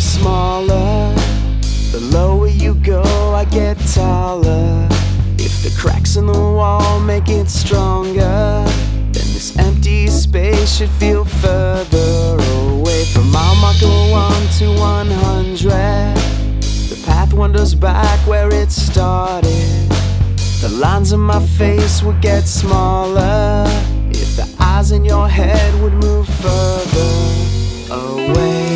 smaller. The lower you go, I get taller. If the cracks in the wall make it stronger, then this empty space should feel further away. From our marker 1 to 100, the path wanders back where it started. The lines on my face would get smaller if the eyes in your head would move further away.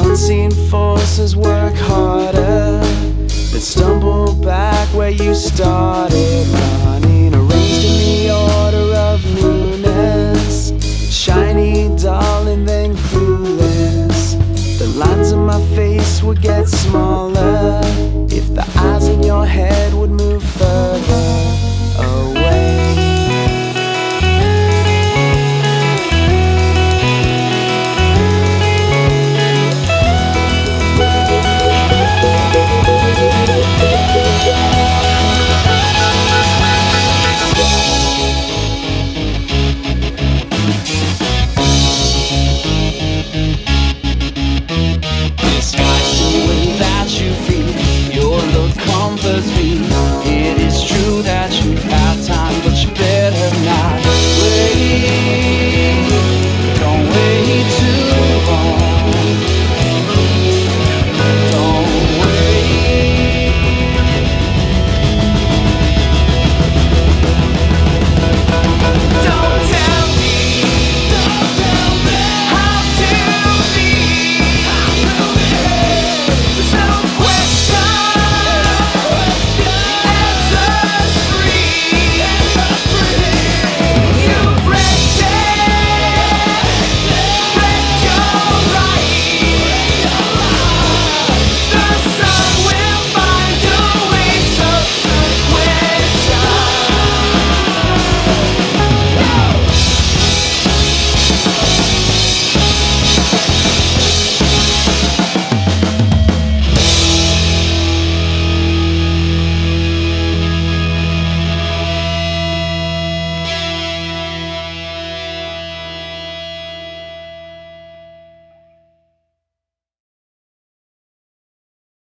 Unseen forces work harder, then stumble back where you start.